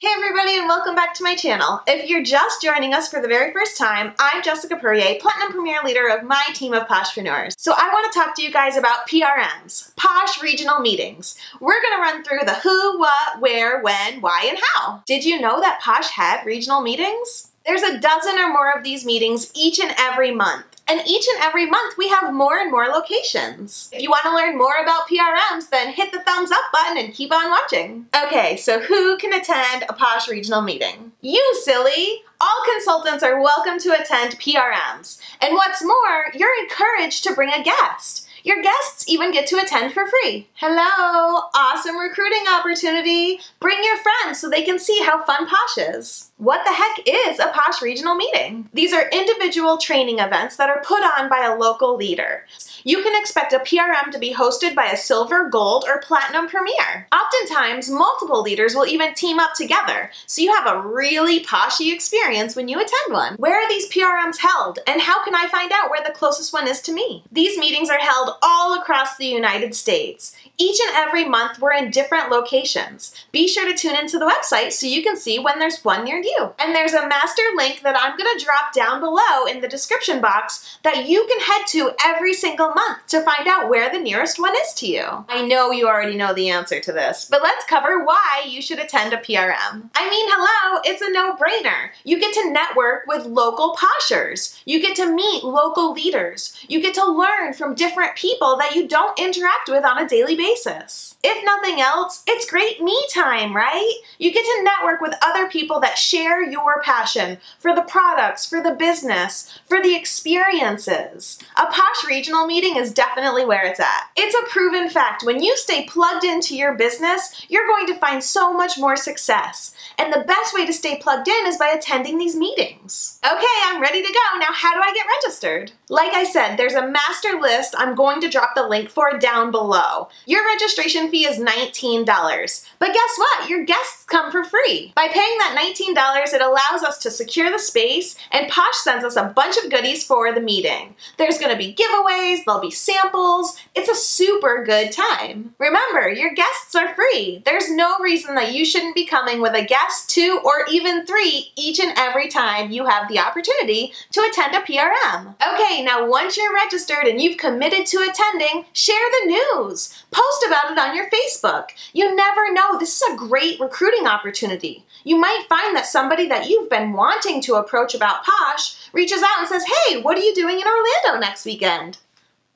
Hey everybody, and welcome back to my channel. If you're just joining us for the very first time, I'm Jessica Posh, Platinum Premier Leader of my team of Poshpreneurs. So I want to talk to you guys about PRMs, Posh Regional Meetings. We're going to run through the who, what, where, when, why, and how. Did you know that Posh had regional meetings? There's a dozen or more of these meetings each and every month. And each and every month we have more and more locations. If you want to learn more about PRMs, then hit the thumbs up button and keep on watching. Okay, so who can attend a Posh regional meeting? You silly! All consultants are welcome to attend PRMs. And what's more, you're encouraged to bring a guest. Your guests even get to attend for free. Hello, awesome recruiting opportunity. Bring your friends so they can see how fun Posh is. What the heck is a Posh regional meeting? These are individual training events that are put on by a local leader. You can expect a PRM to be hosted by a silver, gold, or platinum premier. Oftentimes, multiple leaders will even team up together, so you have a really poshy experience when you attend one. Where are these PRMs held, and how can I find out where the closest one is to me? These meetings are held all across the United States. Each and every month we're in different locations. Be sure to tune into the website so you can see when there's one near you. And there's a master link that I'm going to drop down below in the description box that you can head to every single month to find out where the nearest one is to you. I know you already know the answer to this, but let's cover why you should attend a PRM. I mean, hello, it's a no-brainer. You get to network with local Poshers. You get to meet local leaders. You get to learn from different people that you don't interact with on a daily basis. If nothing else, it's great me time, right? You get to network with other people that share your passion for the products, for the business, for the experiences. A Posh regional meeting is definitely where it's at. It's a proven fact. When you stay plugged into your business, you're going to find so much more success. And the best way to stay plugged in is by attending these meetings. Okay, I'm ready to go. Now, how do I get registered? Like I said, there's a master list I'm going to drop the link for down below. Your registration fee is $19, but guess what? Your guests come for free. By paying that $19, it allows us to secure the space, and Posh sends us a bunch of goodies for the meeting. There's going to be giveaways, there'll be samples. It's a super good time. Remember, your guests are free. There's no reason that you shouldn't be coming with a guest, two, or even three each and every time you have the opportunity to attend a PRM. Okay, now once you're registered and you've committed to attending, share the news. Post about it on your Facebook. You never know, this is a great recruiting opportunity. You might find that somebody that you've been wanting to approach about Posh reaches out and says, hey, what are you doing in Orlando next weekend?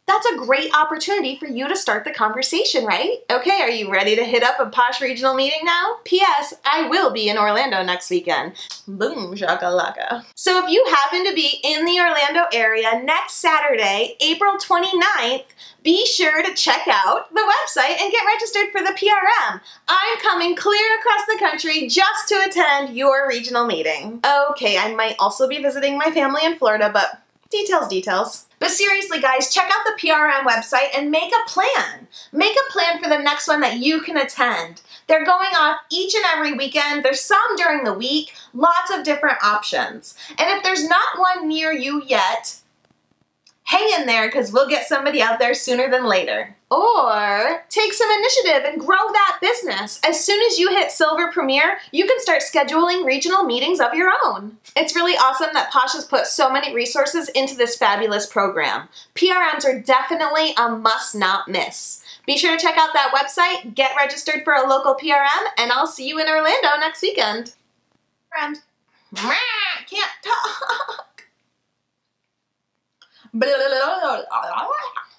That's a great opportunity for you to start the conversation, right? Okay, are you ready to hit up a Posh regional meeting now? P.S. I will be in Orlando next weekend. Boom, shakalaka. So if you happen to be in the Orlando area next Saturday, April 29th, be sure to check out the website and get registered for the PRM. I'm coming clear across the country just to attend your regional meeting. Okay, I might also be visiting my family in Florida, but details. But seriously guys, check out the PRM website and make a plan. Make a plan for the next one that you can attend. They're going off each and every weekend. There's some during the week, lots of different options. And if there's not one near you yet, hang in there because we'll get somebody out there sooner than later. Or take some initiative and grow that business. As soon as you hit Silver Premier, you can start scheduling regional meetings of your own. It's really awesome that Posh has put so many resources into this fabulous program. PRMs are definitely a must not miss. Be sure to check out that website, get registered for a local PRM, and I'll see you in Orlando next weekend. Friend. Can't talk.